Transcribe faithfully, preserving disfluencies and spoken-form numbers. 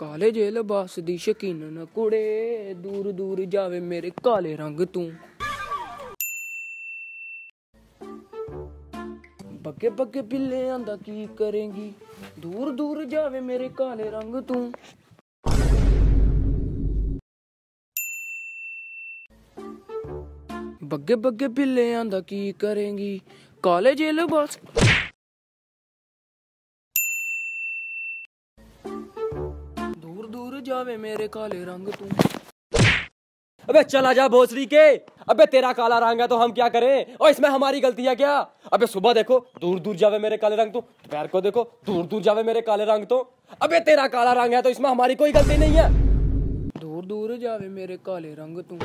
काले जे लिबास दी शकीन न कुड़े, दूर दूर जावे मेरे काले रंग तू। बग्गे बग्गे बिल्ले आंदा की करेंगी, दूर दूर जावे मेरे काले रंग तू। बग्गे बग्गे बिल्ले आंदा की करेंगी, काले जे लिबास जावे मेरे काले रंग तू। अबे चला जा भोसड़ी के, अबे तेरा काला रंग है तो हम क्या करें, और इसमें हमारी गलती है क्या। अबे सुबह देखो दूर दूर जावे मेरे काले रंग तू, दोपहर को देखो दूर दूर जावे मेरे काले रंग तू। अबे तेरा काला रंग है तो इसमें हमारी कोई गलती नहीं है, दूर दूर जावे मेरे काले रंग तू।